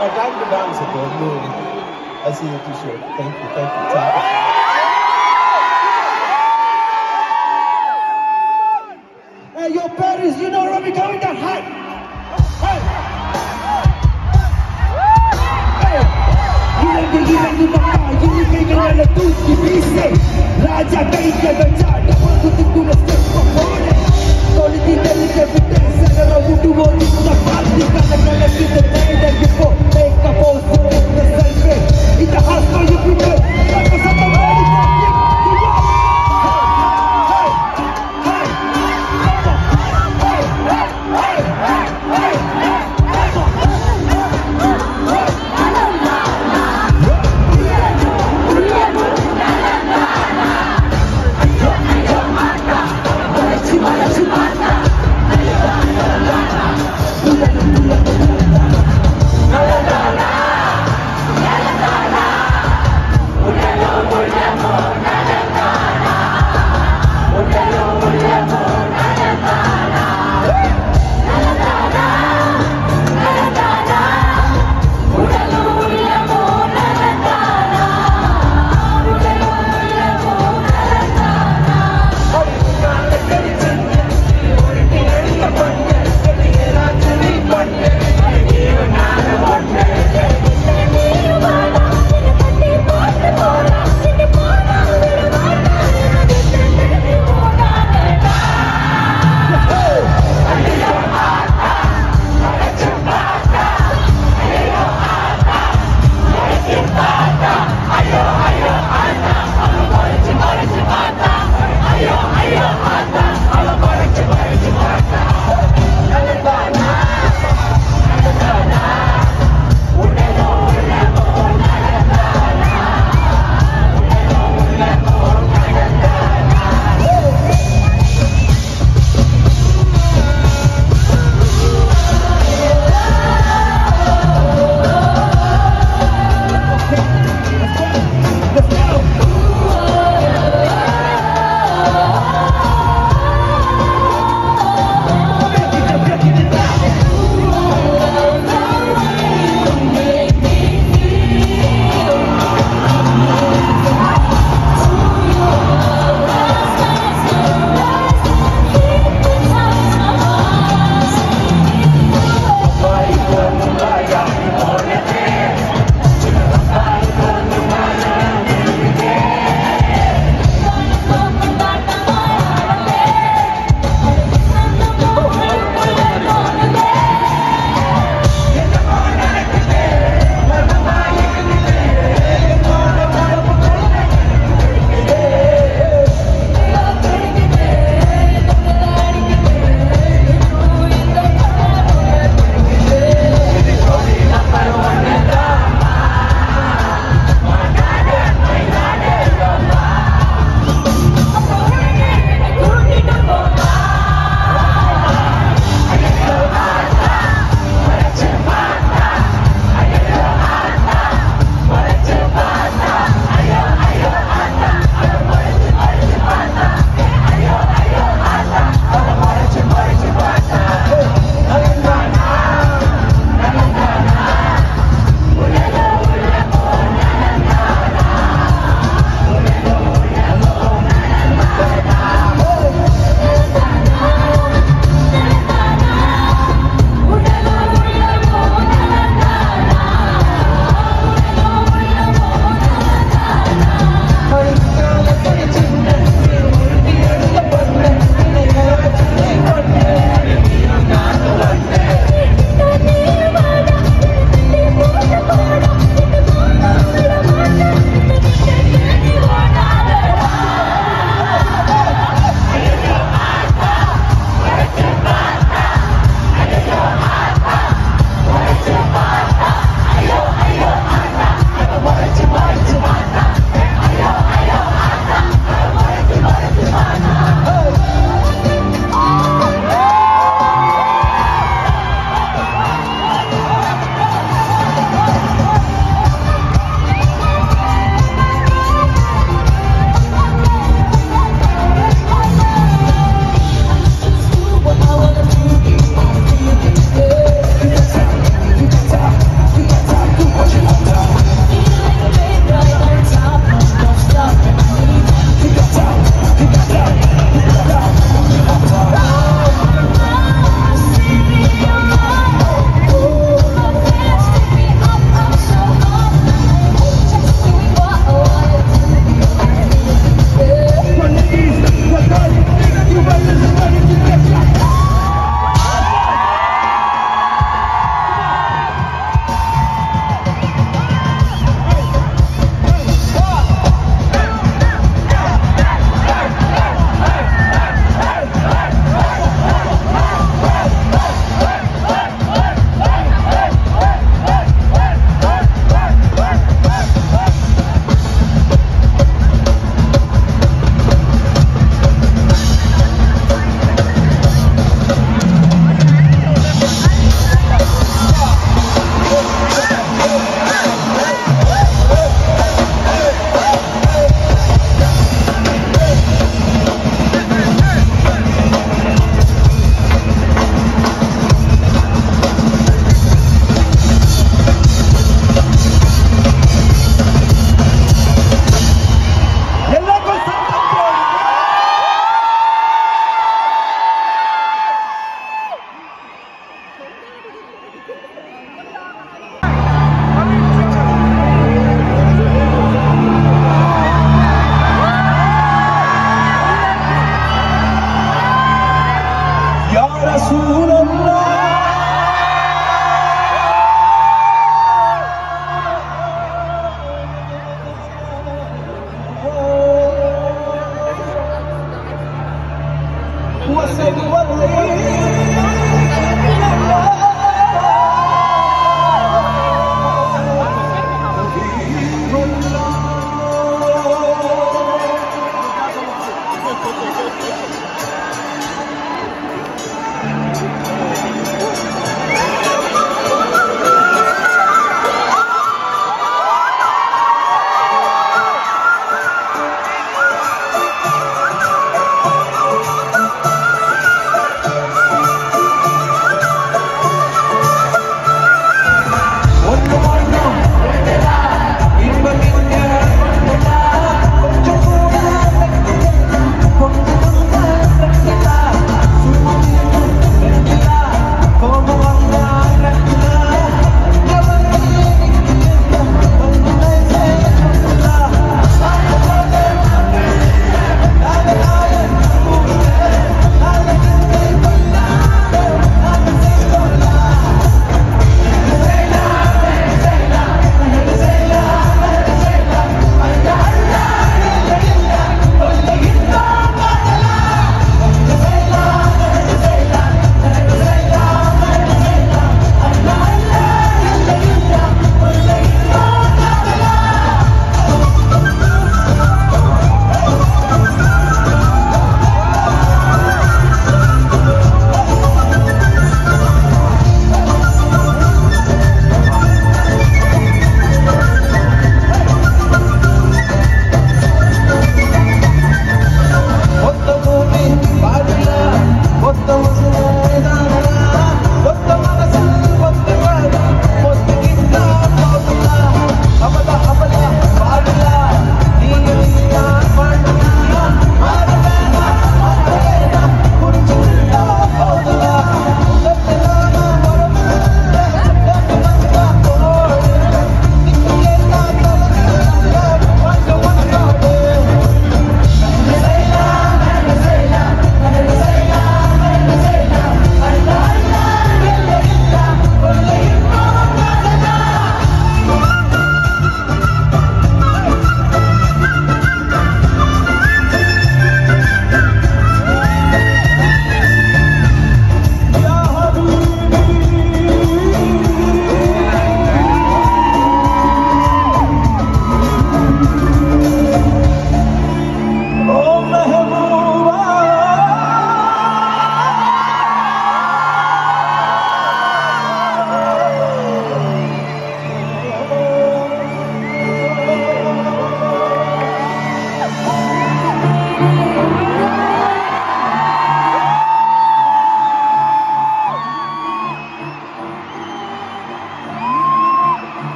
I'd like the bouncer to move. I see your t-shirt. Thank you, thank you.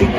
I'm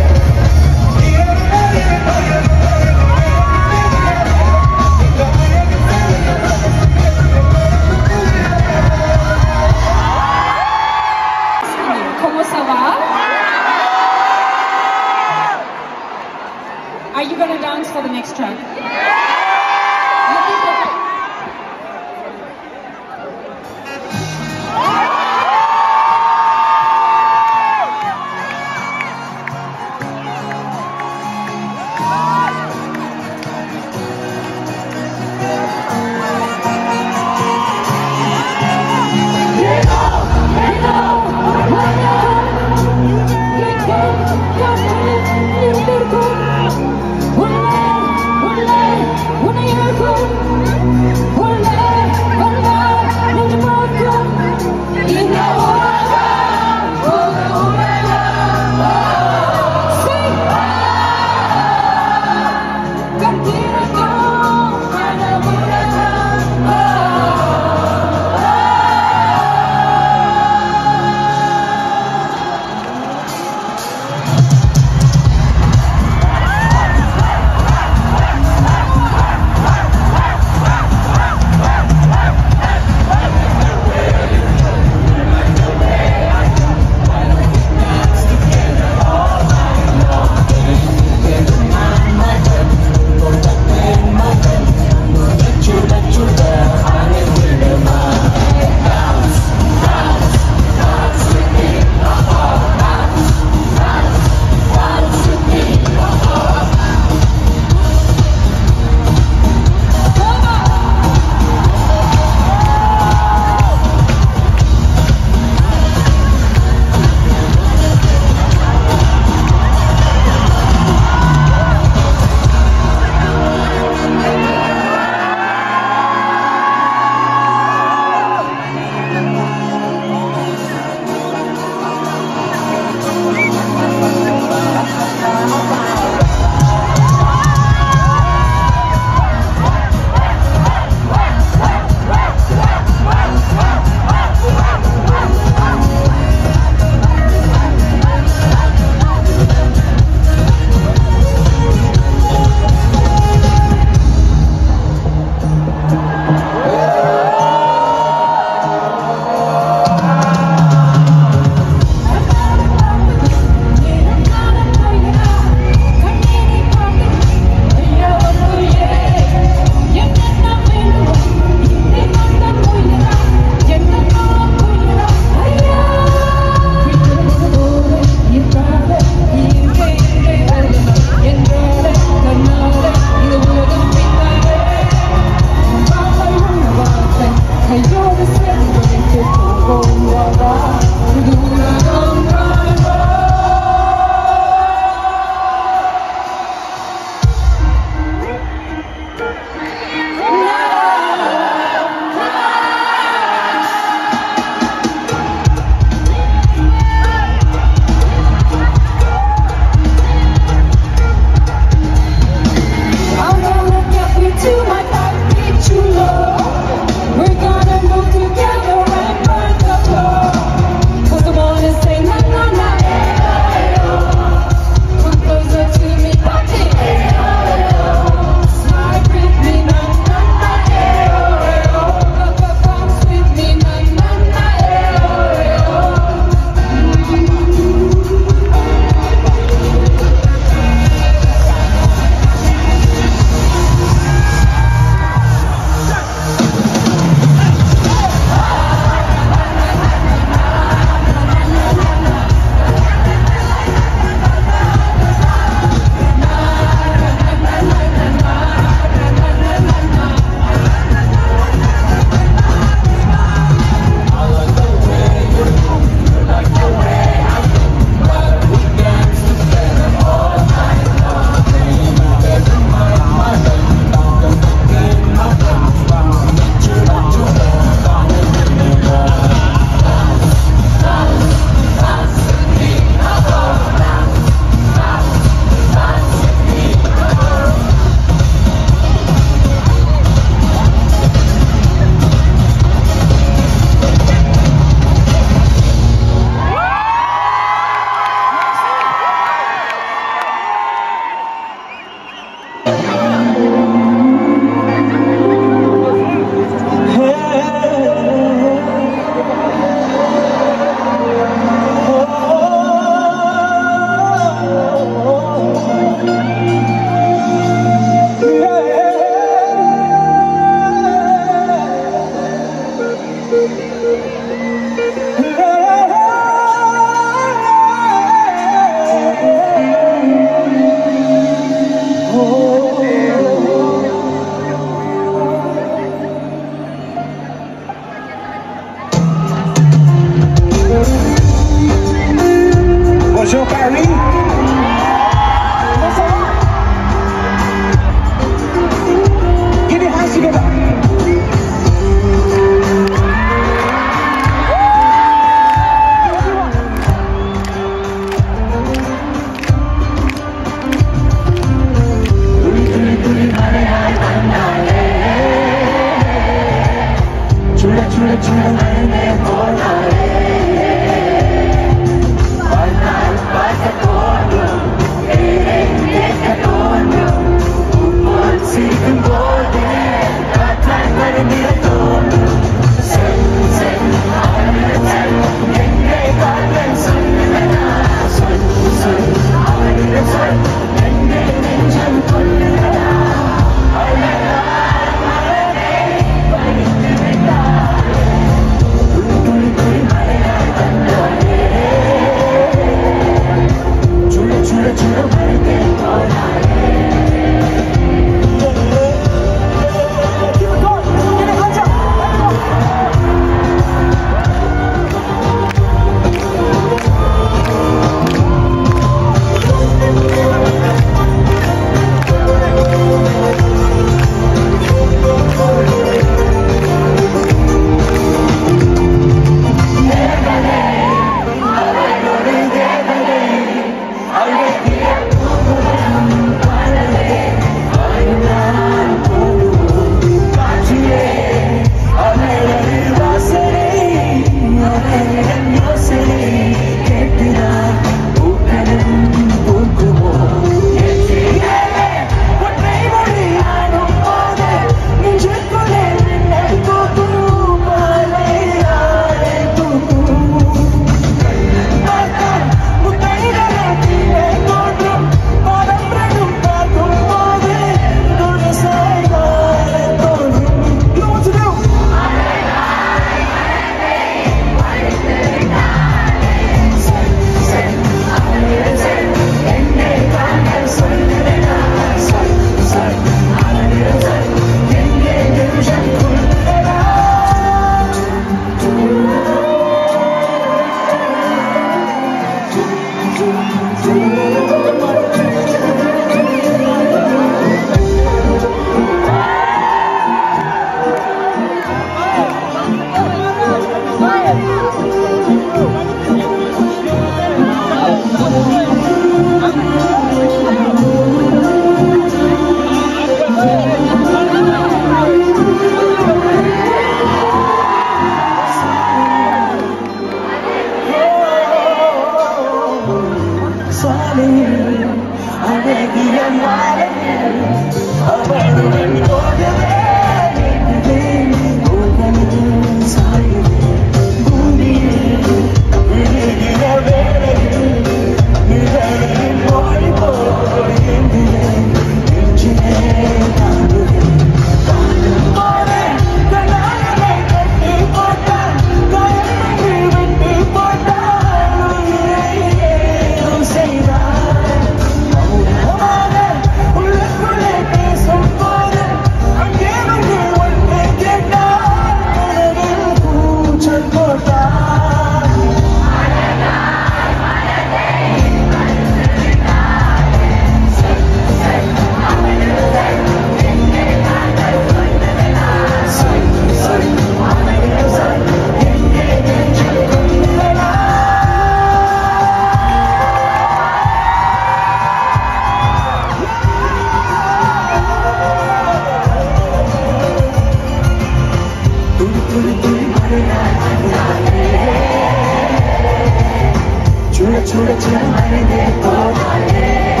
주라 나의 내 거만해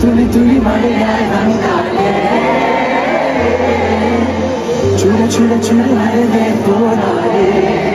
둘리 말해 나의 맘이 달래 주라 나의 내 거만해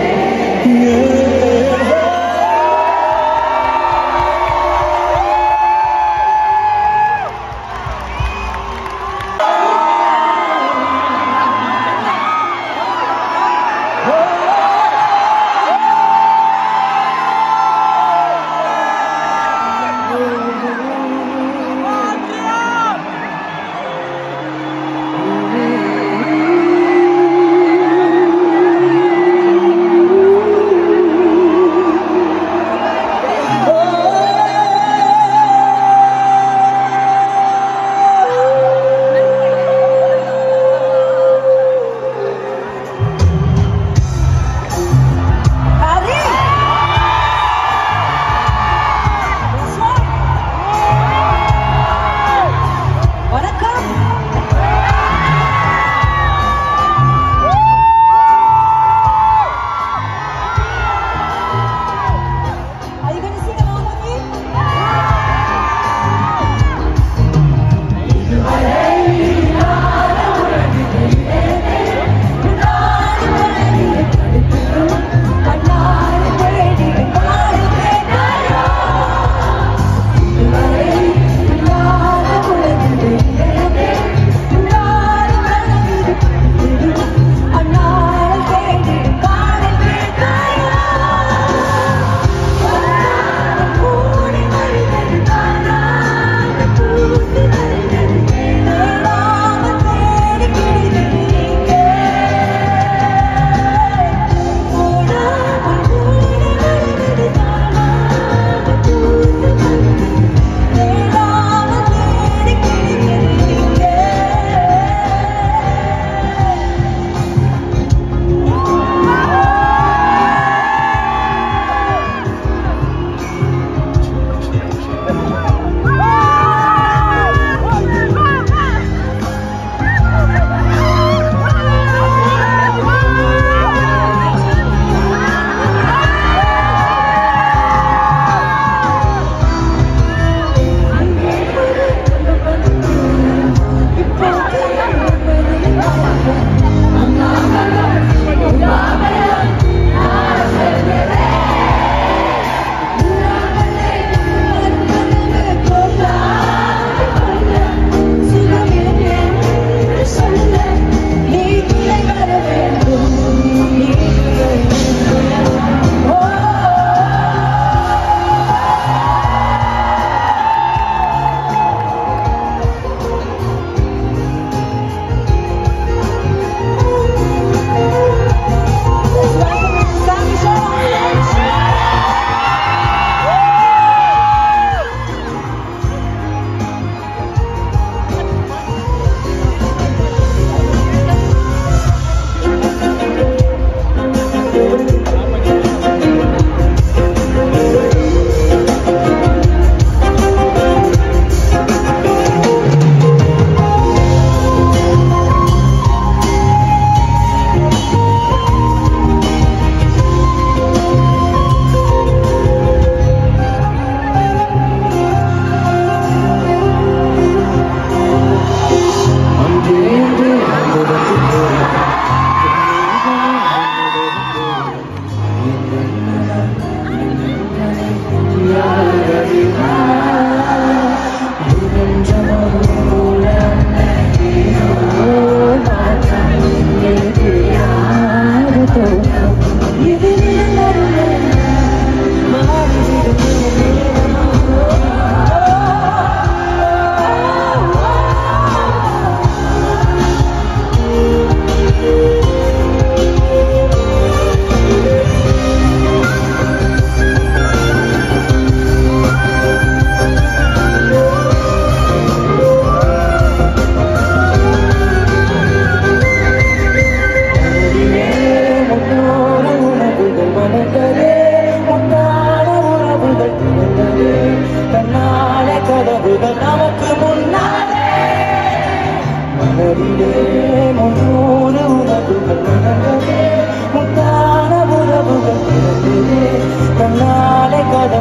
Monona,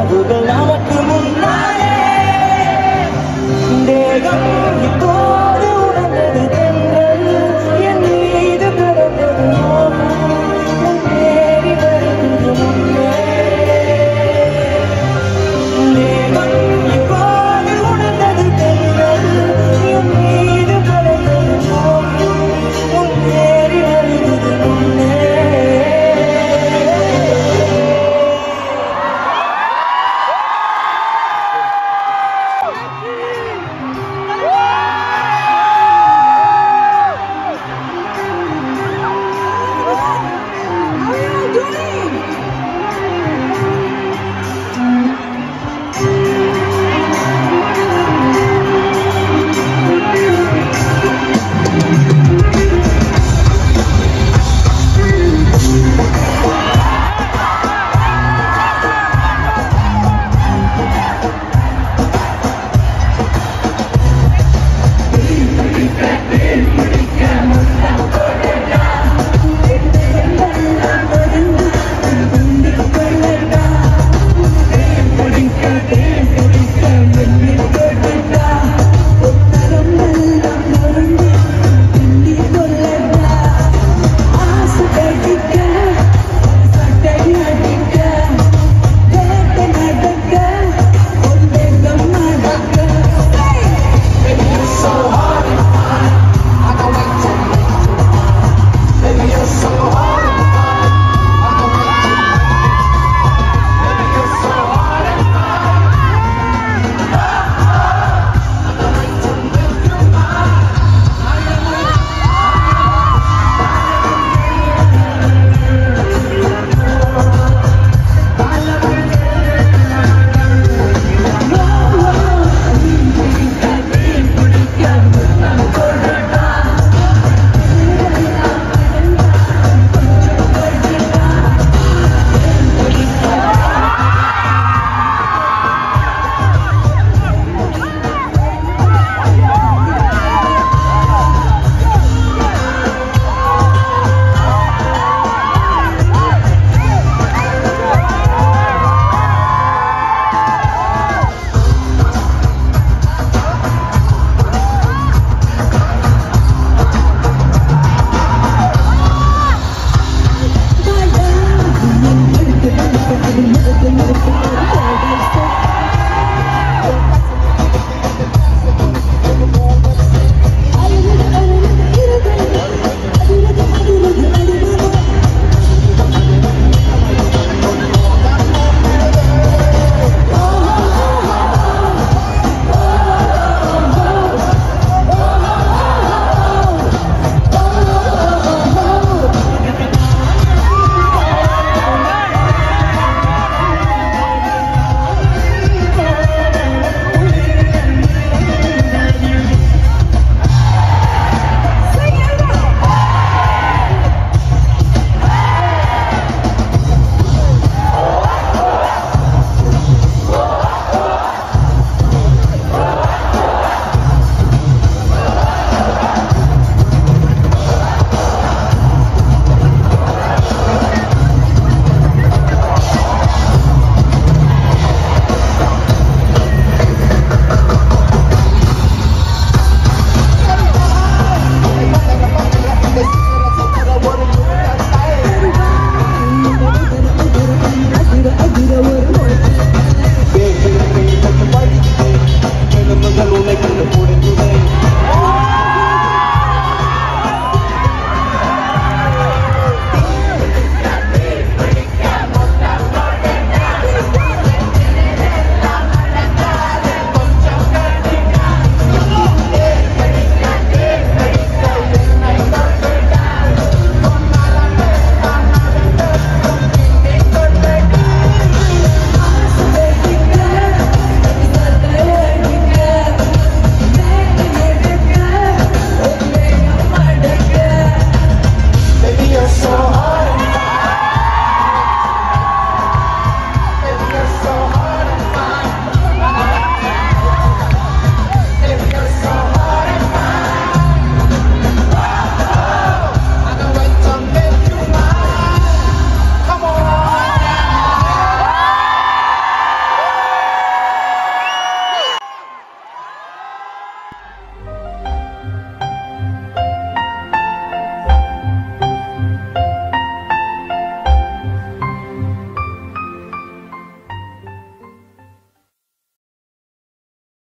Bukan lama kemunane, dega itu.